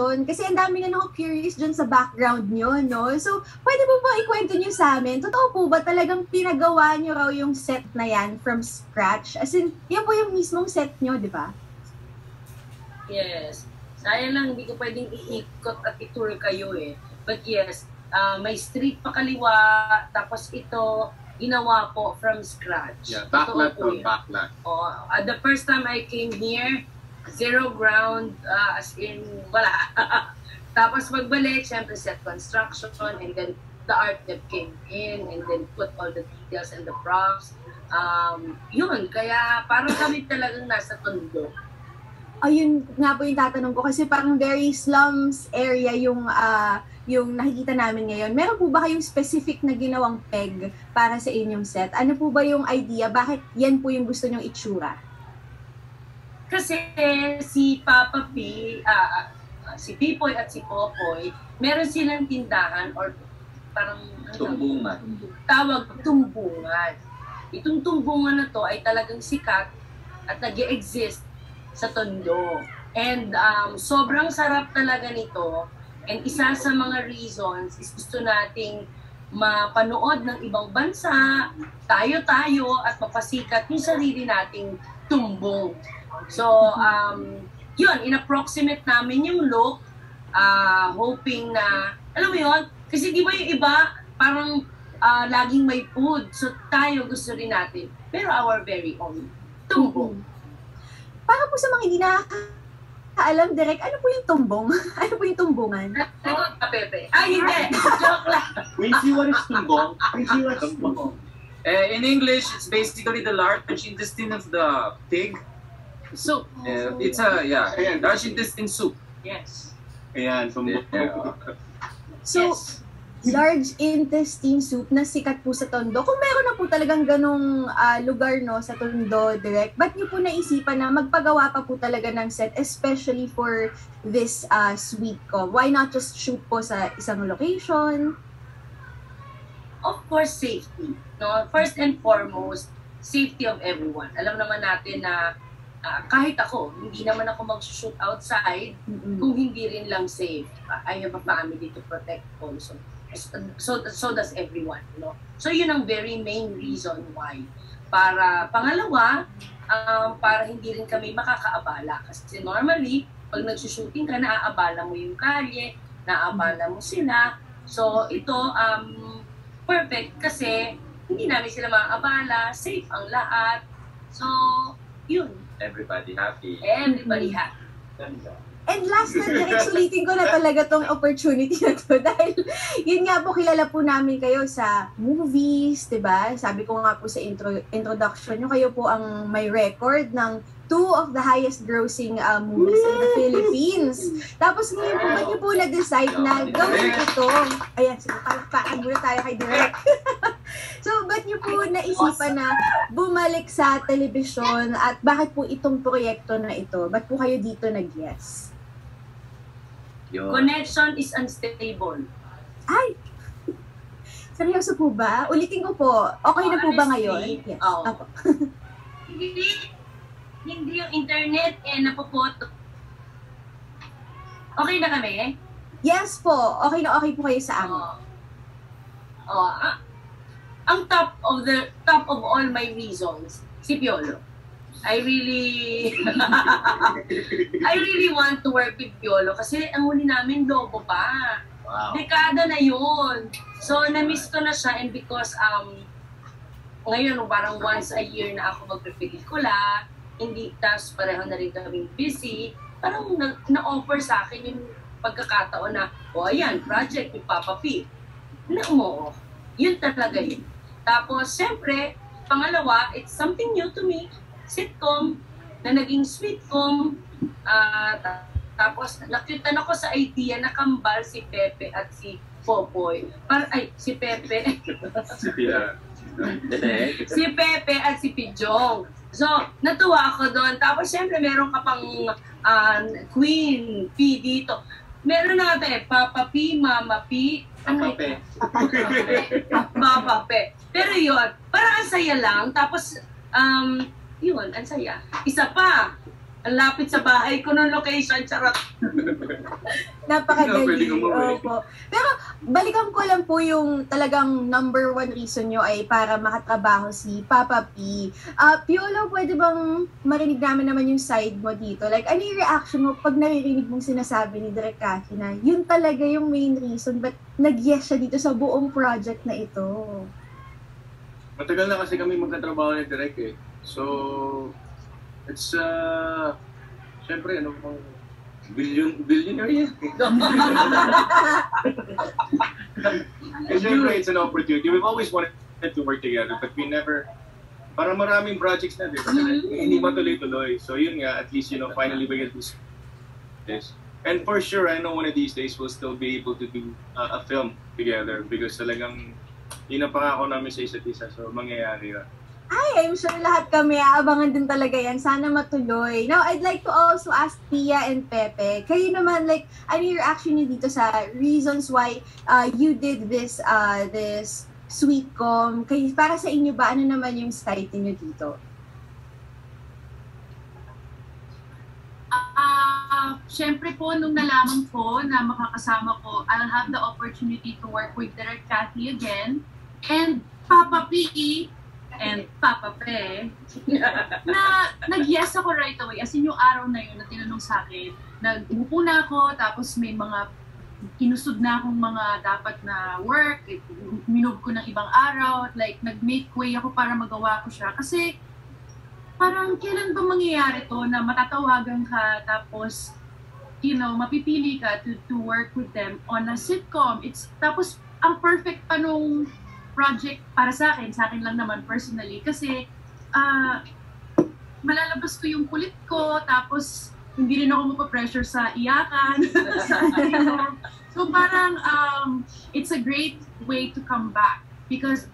Kasi ang dami na ako curious dun sa background nyo, no? So, pwede po ba ikwento nyo sa amin? Totoo po ba talagang pinagawa nyo raw yung set na yan from scratch? As in, yan po yung mismong set nyo, di ba? Yes. Sayang lang, hindi ko pwedeng iikot at itour kayo eh. But yes, may street pa kaliwa, tapos ito, ginawa po from scratch. Yeah, backlot from backlot. Oh, the first time I came here, zero ground, as in, wala. Tapos magbalik, syempre set construction, and then the art that came in, and then put all the details and the props. Yun, kaya parang kami talagang nasa tondo. Ayun nga po yung tatanong ko, kasi parang very slums area yung nakikita namin ngayon. Meron po ba kayong specific na ginawang peg para sa inyong set? Ano po ba yung idea? Bakit yan po yung gusto nyong itsura? Kasi si Papa P, si Pipoy at si Popoy, meron silang tindahan or parang tumbungan. Tawag tumbungan. Itong tumbungan na to ay talagang sikat at nag-e-exist sa Tondo. And sobrang sarap talaga nito. And isa sa mga reasons is gusto nating mapanood ng ibang bansa, tayo-tayo at mapasikat yung sarili nating tumbong. So, yun, in-approximate namin yung look, hoping na, alam mo yun, kasi di ba yung iba, parang laging may food, so tayo gusto rin natin, pero our very own tumbong. Para po sa mga hindi nakakaalam, Direk, ano po yung tumbong? Ano po yung tumbongan? Nagot ka, Pepe. Ay, hindi! Joke lang! We see what is tumbong. We see what is tumbong. In English, it's basically the large intestine of the pig. Soup. It's a, yeah, large intestine soup. Yes. Ayan, so, yes. Large intestine soup na sikat po sa Tondo. Kung meron na po talagang ganong lugar no sa Tondo, Direk, ba't niyo po naisipan na magpagawa pa po talaga ng set, especially for this SweetCom? Why not just shoot po sa isang location? Of course, safety. No? First and foremost, safety of everyone. Alam naman natin na kahit ako, hindi naman ako mag-shoot outside kung hindi rin lang safe. I have a family to protect also. So does everyone. No? So yun ang very main reason why. Para pangalawa, para hindi rin kami makakaabala. Kasi normally, pag nagsushooting ka, naaabala mo yung kalye, naaabala mo sila. So ito, perfect kasi hindi namin sila maaabala, safe ang lahat. So, yun. Everybody happy. Everybody happy. And last na, Direk, sulitin ko na talaga tong opportunity na to dahil yun nga po, kilala po namin kayo sa movies, diba? Sabi ko nga po sa introduction nyo, kayo po ang may record ng 2 of the highest grossing movies in the Philippines. Tapos ngayon po, ba't nyo po na-decide na gawin ito? Ayan, sige, palakpakan muna tayo kay Direk. So, ba't niyo po naisipan na bumalik sa telebisyon at bakit po itong proyekto na ito? Ba't po kayo dito nag-yes? Connection is unstable. Ay! Seryoso po ba? Ulitin ko po. Okay na po ba ngayon? Yes. Oh. Apo. Hindi yung internet eh napopoto. Okay na kami? Yes po. Okay na okay po kayo sa amin. Oo. Ang top of all my reasons, si Piolo. I really want to work with Piolo kasi ang huli namin lobo pa. Wow. Dekada na yun. So na-miss ko na siya, and because ngayon parang once a year na ako magpe-pelikula, hindi tas pareho na rin kaming busy, parang na-offer sa akin yung pagkakataon na, oh ayan, project ni Papa P. Na mo, yun talaga yun. Tapos, siyempre, pangalawa, it's something new to me. Sitcom, na naging SweetCom. Tapos, nakita na ko sa idea na kambal si Pepe at si Popoy. Si Pepe. Si Pia. Si Pepe at si Pijong. So, natuwa ako doon. Tapos, siyempre, meron ka pang Queen, P dito. Meron na ito eh, Papa P, Mama P, Papape. Papape. Pero yun, parang ang saya lang. Tapos, yun, ang saya. Isa pa, Ang lapit sa bahay ko ng location, charot. Napakadali. Opo. Pero balikan ko lang po yung talagang #1 reason nyo ay para makatrabaho si Papa P. Piolo, pwede bang marinig namin naman yung side mo dito? Like, ano yung reaction mo pag naririnig mong sinasabi ni Direk Cathy na yun talaga yung main reason but nag-yes siya dito sa buong project na ito? Matagal na kasi kami magkatrabaho ni Direk eh. So, it's, syempre, ano pang billionaire yan. And syempre, it's an opportunity. We've always wanted to work together, but we never, parang maraming projects na, diba? Hindi matuloy-tuloy. So yun nga, at least, you know, finally we get this. And for sure, I know one of these days we'll still be able to do a film together because talagang inapangako namin sa isa't isa, so mangyayari yun. Ay, I'm sure lahat kami aabangan din talaga yan. Sana matuloy. Now, I'd like to also ask Pia and Pepe. Kayo naman, like, ano yung reaction niyo dito sa reasons why you did this this SweetCom? Kayo, para sa inyo ba, ano naman yung site niyo dito? Siyempre po, nung nalaman ko na makakasama ko, I'll have the opportunity to work with Direk Cathy again and Papa P. and Papa Pe, na nag-yes ako right away. As in, yung araw na yun na tinanong sa akin, nag-upo na ako, tapos may mga kinusod na akong mga dapat na work, minove ko ng ibang araw, like, nag-make way ako para magawa ko siya. Kasi, parang, kailan ba mangyayari to na matatawagan ka, tapos, you know, mapipili ka to work with them on a sitcom. It's, tapos, ang perfect pa nung project para sa akin lang naman personally kasi malalabas ko yung kulit ko tapos hindi rin ako mapapressure sa iyakan. So parang it's a great way to come back because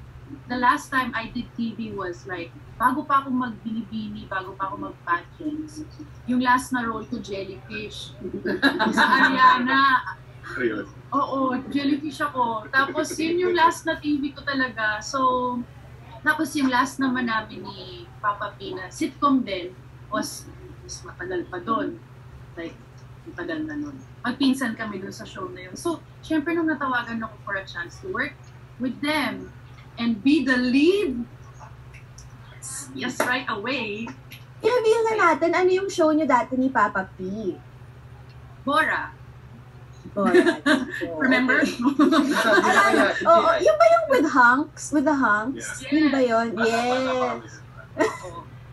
the last time I did TV was like bago pa ako magbilibini, bago pa ako mag-patchings. Yung last na role ko, jellyfish. Sa Ariana. Oo, jellyfish ako. Tapos yun yung last na TV ko talaga. So, tapos yung last naman namin ni Papa Pina, sitcom din, was matagal pa doon. Like, matagal na nun. Magpinsan kami doon sa show na yun. So, syempre nung natawagan ako for a chance to work with them and be the lead, yes, right away. I-reveal na natin, ano yung show niyo dati ni Papa P? Bora. Remember? Oh, yung ba yung with hunks? With the hunks? Yeah. Yes. Yun ba yun? Yes.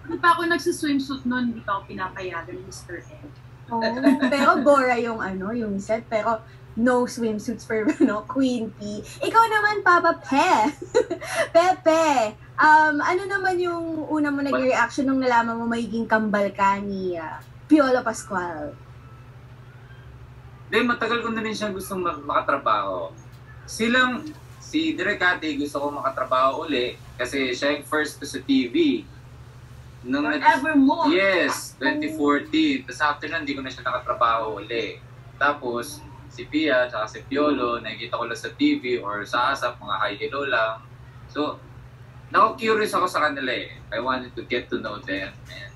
Ano pa ako nagsuswimsuit noon, hindi pa ako pinapayagan ng Mr. Ed. Oh, pero Bora yung ano, yung set, pero no swimsuits for no, Queen P. Ikaw naman, Papa Pe. Pepe, ano naman yung una mo nag-reaction nung nalaman mo magiging kambal ka ni Piolo Pascual? Dahil matagal ko na rin siyang gustong makatrabaho. Si Direk Cathy gusto ko makatrabaho uli kasi siya yung first ko sa TV. Forevermore! Yes, 2014. Tapos after nun, hindi ko na siya nakatrabaho uli. Tapos, si Pia at si Piolo, nakikita ko lang sa TV or sa ASAP, mga hi-hello lang. So, naku-curious ako sa kanila eh. I wanted to get to know them. And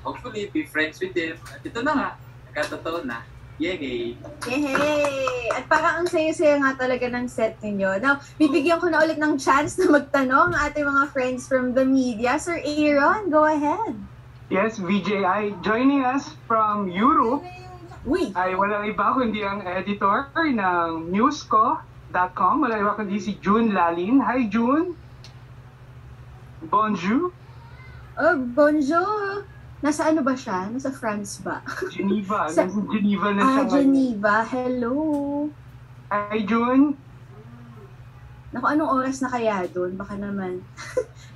hopefully, be friends with them. At ito na nga, nagkatotoo na. Yehey! Yehey! At parang ang saya-saya nga talaga ng set ninyo. Now, bibigyan ko na ulit ng chance na magtanong ating mga friends from the media. Sir Aaron, go ahead. Yes, VJI. Joining us from Europe ay walang iba kundi ang editor ng newsco.com. Walang iba kundi si June Lalin. Hi, June! Bonjour! Oh, bonjour! Nasa ano ba siya? Nasa France ba? Geneva. Sa Geneva na siya. Ah, Geneva. Hello. Hi, June. Naku, anong oras na kaya doon? Baka naman.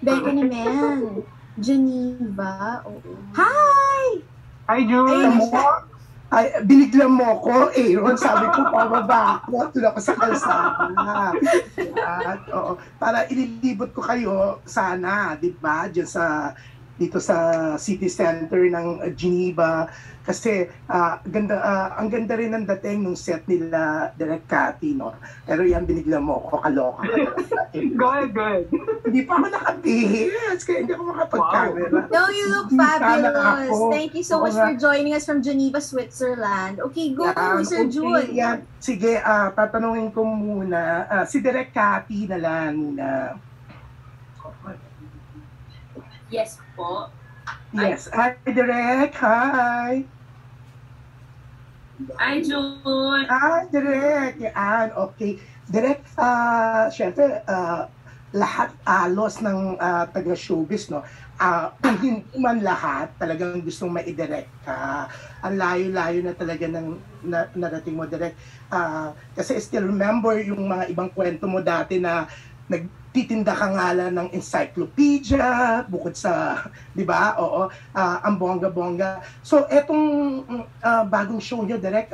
Beka ni Men. Geneva. Oo. Hi! Hi, June. Ay, biniglang mo ko, Aaron. Sabi ko, pababa ako. Tula ko sa kalsana. Para ililibot ko kayo sana, di ba? Diyan sa dito sa city center ng Geneva kasi ang ganda rin ng dating nung set nila Direk Cathy, no? Pero yan, binigla mo ako, kaloka. Good. Hindi pa ako nakabihis kaya hindi ako makapag-camera. Wow. No, you look fabulous. Thank you so much for joining us from Geneva, Switzerland. Okay, go to Sir Jun. Yan. Sige, tatanungin ko muna si Direk Cathy na lang muna. Yes po. Yes. Hi, Direk. Hi. Hi, June. Hi, Direk. Yan. Okay. Direk, syempre, lahat alos ng taga-showbiz, no? Kung hindi man lahat, talagang gustong maidirect. Ang layo-layo na talaga ng narating mo, Direk. Kasi I still remember yung mga ibang kwento mo dati na nagtitinda ka nga lang ng encyclopedia, bukod sa, di ba? Oo, ang bongga-bongga. So, etong bagong show nyo, Direk,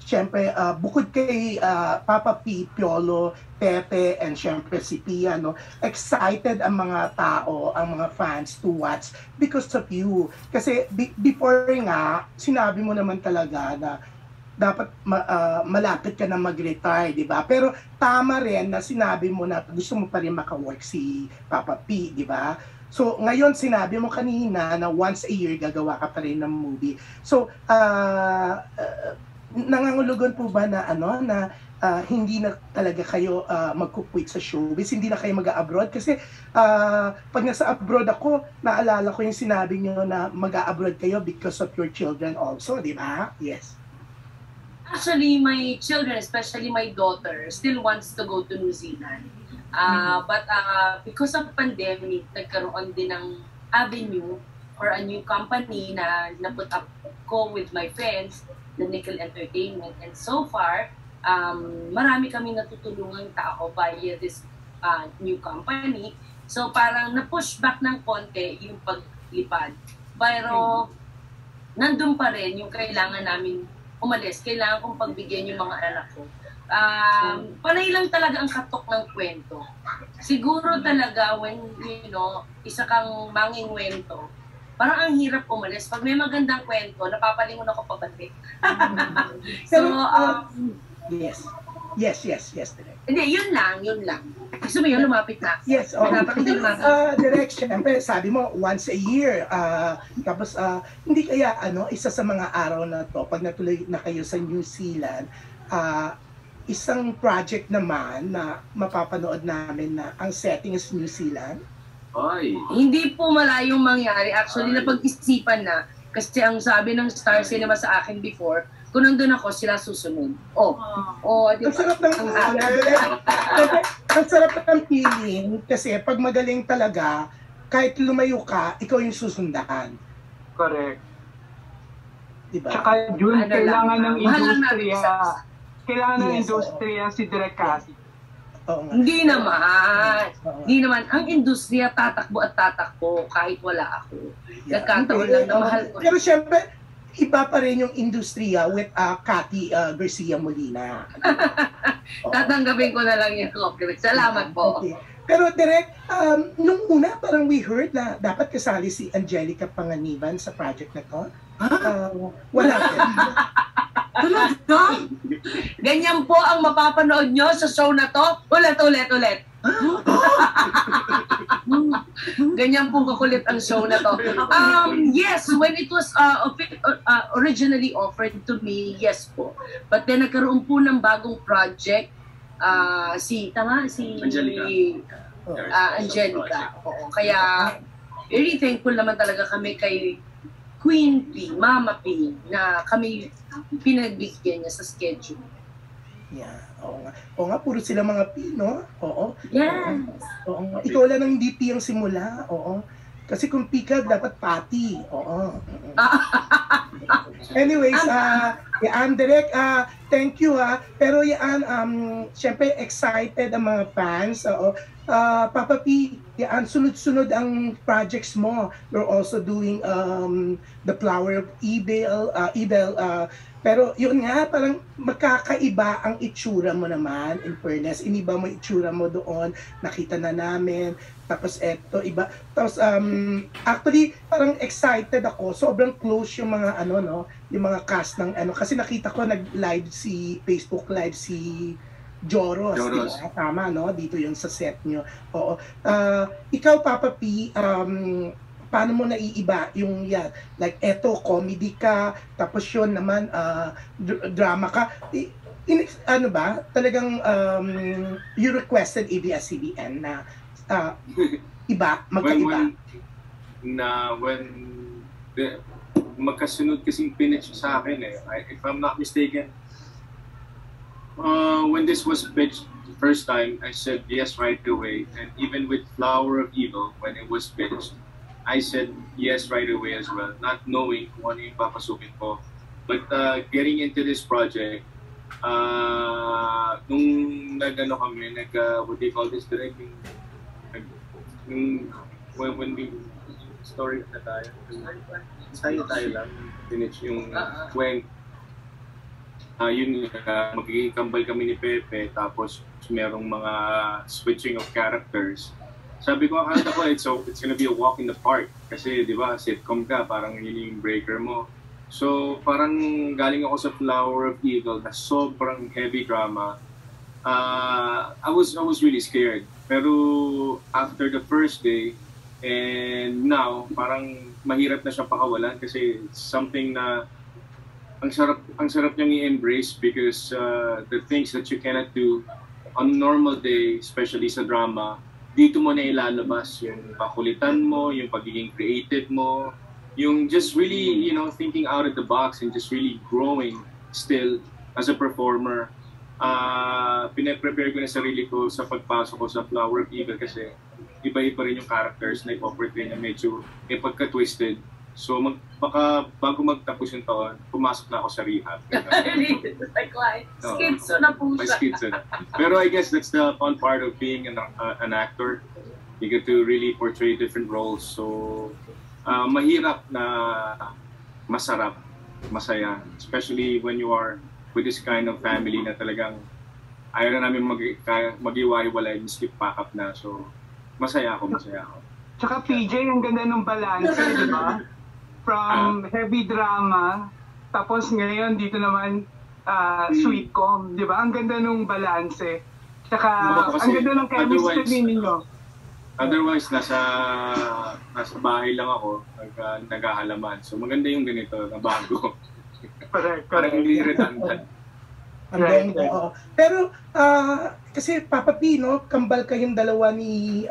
siyempre, bukod kay Papa P, Piolo, Pepe, and siyempre si Pia, no? Excited ang mga tao, ang mga fans to watch because of you. Kasi before nga, sinabi mo naman talaga na dapat malapit ka na mag-retire, di ba? Pero tama rin na sinabi mo na gusto mo pa rin makawork si Papa P, di ba? So ngayon sinabi mo kanina na once a year gagawa ka pa rin ng movie. So nangangulugan po ba na ano na hindi na talaga kayo magkukwit sa showbiz, hindi na kayo mag-a-abroad? Kasi pag nasa abroad ako, naalala ko yung sinabi niyo na mag-a-abroad kayo because of your children also, di ba? Yes. Actually, my children, especially my daughter, still wants to go to New Zealand. But because of pandemic, nagkaroon din ng avenue or a new company na naput up ko with my friends, the Nickel Entertainment. And so far, marami kami natutulungan tao via this new company. So parang na-push back ng konti yung paglipad. Pero nandun pa rin yung kailangan namin umalis, kailangan kong pagbigyan yung mga anak ko. Panay lang talaga ang katok ng kwento. Siguro talaga when, you know, isa kang mangingwento, parang ang hirap umalis. Pag may magandang kwento, napapalingon ako pabalik. So, Yes. Hindi, yun lang. Gusto mo yun, lumapit na. Yes, okay. Direk, syempre, sabi mo, once a year. Tapos, hindi kaya, ano, isa sa mga araw na to, pag natuloy na kayo sa New Zealand, isang project naman na mapapanood namin na ang setting is New Zealand? Ay. Hindi po malayong mangyari. Actually, napag-isipan na. Kasi ang sabi ng Star Cinema sa akin before, kung nandun ako, sila susunod. Ang sarap ng feeling kasi pag magaling talaga, kahit lumayo ka, ikaw yung susundahan. Correct. Diba? Tsaka yun, kailangan ng industriya si Direk Cathy. Hindi naman. Ang industriya tatakbo at tatakbo kahit wala ako. Nagkataon lang na mahal ko. Pero syempre, iba pa rin yung industriya with Cathy Garcia Molina. Tatanggapin ko na lang yung compliment. Salamat po. Okay. Pero Direk, nung una parang we heard na dapat kasali si Angelica Panganiban sa project na to. Wala ka. Talaga? Ganyan po ang mapapanood nyo sa show na to. Ulit. Ganyan pong kakulit ang show na to. Yes, when it was originally offered to me, yes po. But then nagkaroon po ng bagong project, si Angelica. Oo, kaya very thankful naman talaga kami kay Queen P, Mama P, na kami pinagbigyan niya sa schedule. Yeah. Oo nga, puro sila mga P, no? Oo. Yes. Oo. Ikaw lang ang DP yung simula, oo. Kasi kung P ka, dapat Patty, oo. Anyways, yaan, Direk, thank you, ha. Pero yaan, syempre excited ang mga fans, oo. Papa P, yaan, sunod-sunod ang projects mo. You're also doing the Flower of Evil, Pero yun nga, parang magkakaiba ang itsura mo naman, in fairness. Iniba mo itsura mo doon, nakita na namin. Tapos eto, iba. Tapos actually, parang excited ako. Sobrang close yung mga ano, no? Yung mga cast ng ano. Kasi nakita ko nag-live si, Facebook live si Joros. Diba? Tama, no? Dito yun sa set nyo. Oo. Ikaw, Papa P, paano mo naiiba yung yan? Like, eto, comedy ka, tapos yun naman, drama ka. Ano ba? Talagang, you requested ABS-CBN na iba, magkaiba. When magkasunod kasing pitch sa akin eh. If I'm not mistaken, when this was pitched the first time, I said yes right away. And even with Flower of Evil, when it was pitched, I said yes right away as well, not knowing kung ano yung papasukin ko. But getting into this project, nung nag-ano kami, what do you call this, Direk? When we story na tayo, tayo lang, finish yung kwento. Yun, magiging kambal kami ni Pepe, tapos merong mga switching of characters. Sabi ko, akala ko, it's gonna be a walk in the park. Kasi, di ba, sitcom ka, parang yun yung breaker mo. So, parang galing ako sa Flower of Evil na sobrang heavy drama. I was really scared. Pero, after the first day, and now, parang mahirap na siyang pakawalan kasi it's something na ang sarap niyang i-embrace because the things that you cannot do on a normal day, especially sa drama, dito mo na ilalabas yung pakulitan mo, yung pagiging creative mo, yung just really, you know, thinking out of the box and just really growing still as a performer. Pinaprepare ko na sarili ko sa pagpasok ko sa Flower of Evil kasi iba-iba rin yung characters na i-portray na medyo pagka-twisted. So baka bago magtapos yung taon, pumasok na ako sa rehab. Like why? Schizo na po siya. Schizo na. Pero I guess that's the fun part of being an actor. You get to really portray different roles. So mahirap na masarap, masaya. Especially when you are with this kind of family na talagang ayaw na namin mag-iwaiwalay, miski pack-up na. So masaya ako. Tsaka PJ, ang ganda ng balance, di ba? From heavy drama, tapos ngayon dito naman SweetCom, di ba? Ang ganda nung balance eh. Tsaka ang ganda ng chemistry ninyo. Otherwise, nasa bahay lang ako, naghahalaman. So maganda yung ganito, na bago. Parang hindi redundant. Right. Pero, kasi Papa P, no, kambal kayong dalawa ni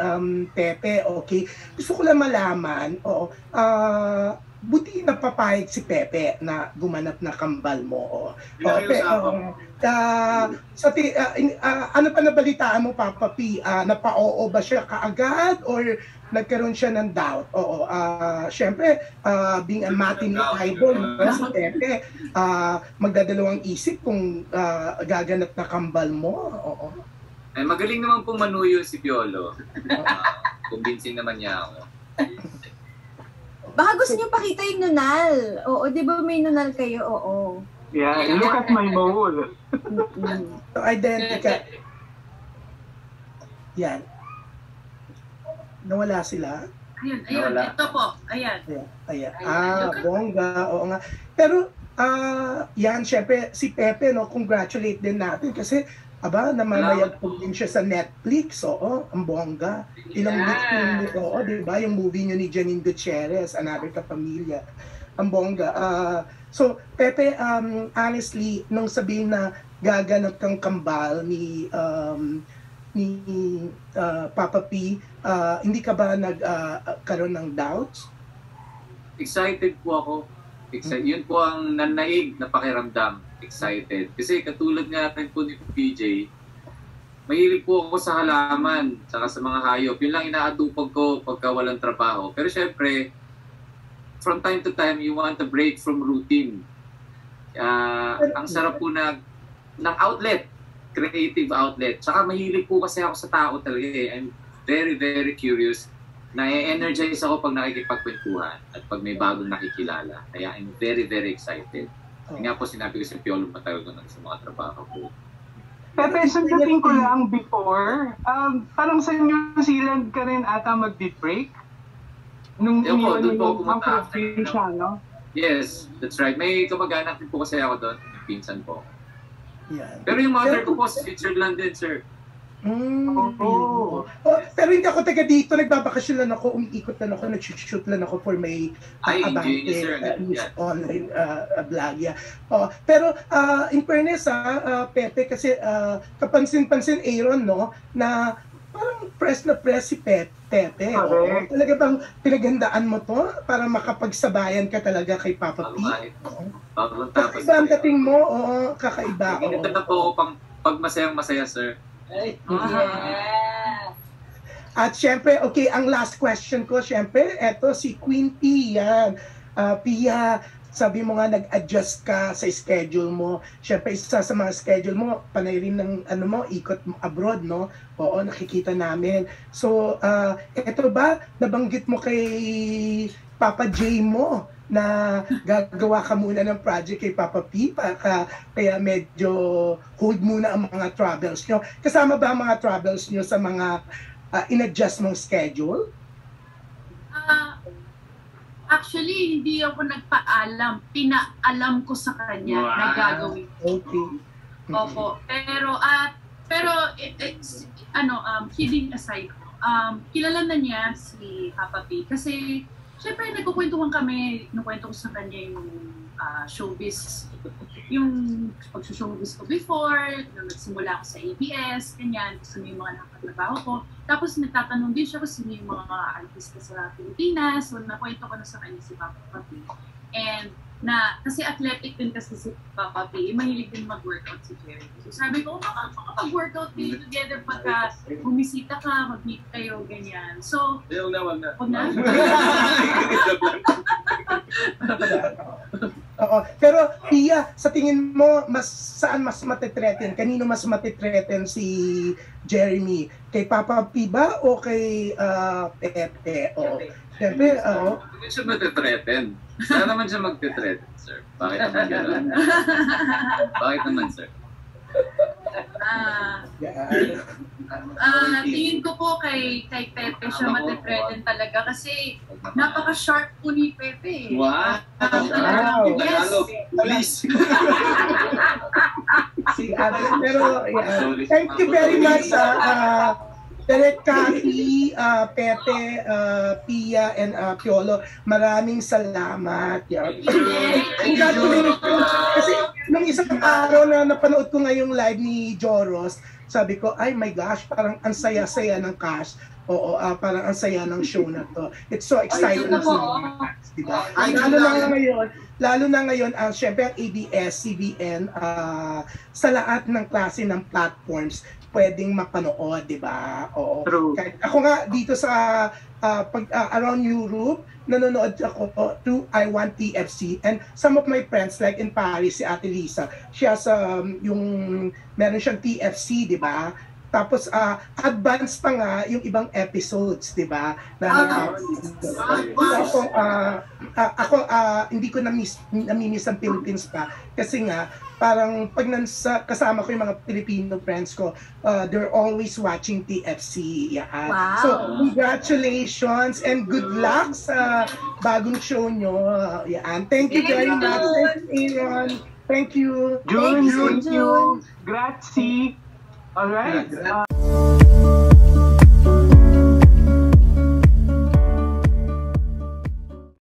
Pepe, okay? Gusto ko lang malaman, buti napapayag si Pepe na gumanap na kambal mo. Ano pa nabalitaan mo, Papa P? Napa-oo ba siya kaagad or nagkaroon siya ng doubt? Oo, syempre, being a matinee idol si Pepe, magdadalawang isip kung gaganap na kambal mo. Oo. Ay, magaling naman pong manuyo si Piolo. Kumbinsin naman niya ako. Baka gusto niyo pakita yung nunal. Oo, di ba may nunal kayo? Oo. Yeah, look at my bowl. So, identical. Yan. Nawala sila? Ayun. Nawala. Ito po. Ayan. Bongga. Oo nga. Pero, yan, syempre, si Pepe, no, congratulate din natin kasi aba, namamayagpog din siya sa Netflix, oo, ang bongga. Ilang weeks, oo, diba? Yung movie niyo ni Janine Gutierrez, Another Kapamilya, ang bongga. So, Pepe, honestly, nung sabihin na gaganap kang kambal ni Papa P, hindi ka ba nagkaroon ng doubts? Excited po ako. Yun po ang nanaig na pakiramdam. Excited. Kasi katulad nga rin po ni PJ, mahilig po ako sa halaman, saka sa mga hayop. Yun lang inaatupag ko pagka walang trabaho. Pero syempre, from time to time, you want a break from routine. Ang sarap po ng outlet, creative outlet. Saka mahilig po kasi ako sa tao talaga eh. I'm very, very curious. Na-energize ako pag nakikipagkwentuhan at pag may bagong nakikilala. Kaya I'm very, very excited. Hindi nga po sinabi ko si Piolo matagal doon sa mga trabaho ko. Pepe, sagutin ko lang before, parang sa New Zealand ka rin ata mag-deep break? Nung iniwan mo ang probinsya, no? Yes, that's right. May kamag-anak din po kasi ako doon, pinsan po. Yeah. Pero yung mother ko po sa Switzerland din, sir. Pero hindi ako taga dito, nagbabakasyon lang ako, umiikot lang ako, nag-shoot lang ako for may online vlog. Pero in fairness, Pepe, kasi kapansin-pansin, Aaron, no, na parang press na press si Pepe. Oh, talaga bang pinaghandaan mo to para makapagsabayan ka talaga kay Papa P? Kakaiba ang dating mo, kakaiba. Ganito na po pag masayang-masaya, sir. At syempre, okay, ang last question ko, syempre, eto si Queen Pia. Pia, sabi mo nga nag-adjust ka sa schedule mo. Syempre, isa sa mga schedule mo, panay rin ng ano mo, ikot abroad, no? Oo, nakikita namin. So, eto ba, nabanggit mo kay Papa J mo na gagawa ka muna ng project kay Papa P, kaya medyo hold muna ang mga travels nyo. Kasama ba ang mga travels nyo sa mga in-adjust mong schedule? Actually, hindi ako nagpaalam. Pinaalam ko sa kanya na gagawin. Okay. Opo. Pero kidding aside, kilala na niya si Papa P kasi siyempre, nagkukwentuhan kami, nakwento ko sa kanya yung showbiz, yung pagsushowbiz ko before, nung nagsimula ako sa ABS, ganyan, gusto niyo yung mga nakakatrabaho ko. Tapos nagtatanong din siya kung sino yung mga artista sa Pilipinas, so nakwento ko na sa kanya si Papa P. And kasi athletic din kasi si Papa P, mahilig din mag-workout si Jerry. So sabi ko, makapag-workout din together pagka bumisita ka, mag-meet kayo, ganyan. So, wag na. Oo. Pero Pia, sa tingin mo, saan mas matitreten? Kanino mas matitreten si Jeremy? Kay Papa P ba o kay Pepe? Oo. Siyempre, oo. Hindi siya matitreten. Saan naman siya magtitreten, sir? Bakit naman gano'n? Bakit naman, sir? Tingin ko po kay Pepe siya matitreten talaga kasi napaka-sharp po ni Pepe. Wow! Yes! Please! Pero, thank you very much, Direk Cathy, Pepe, Pia, and Piolo. Maraming salamat. Kasi nung isang araw na napanood ko ngayong live ni Joros, sabi ko, ay my gosh, parang ang saya-saya ng cast. Oo, parang ang saya ng show na to. It's so exciting to see you guys, diba? Lalo na ngayon, syempre ang ABS-CBN, sa lahat ng klase ng platforms, pwedeng mapanood, diba? Oo. True. Ako nga, dito sa around Europe, nanonood ako through I Want TFC. And some of my friends, like in Paris, si Ate Lisa, she has meron siyang TFC, diba? Tapos advance pa nga yung ibang episodes, di ba? Ako, hindi ko nami-miss ang Philippines pa. Kasi nga, parang pag kasama ko yung mga Filipino friends ko, they're always watching TFC. Yeah. Wow. So, congratulations and good luck sa bagong show nyo. Yeah. Thank you very much. Thanks, Aaron. Thank you. June. Grazie. All right.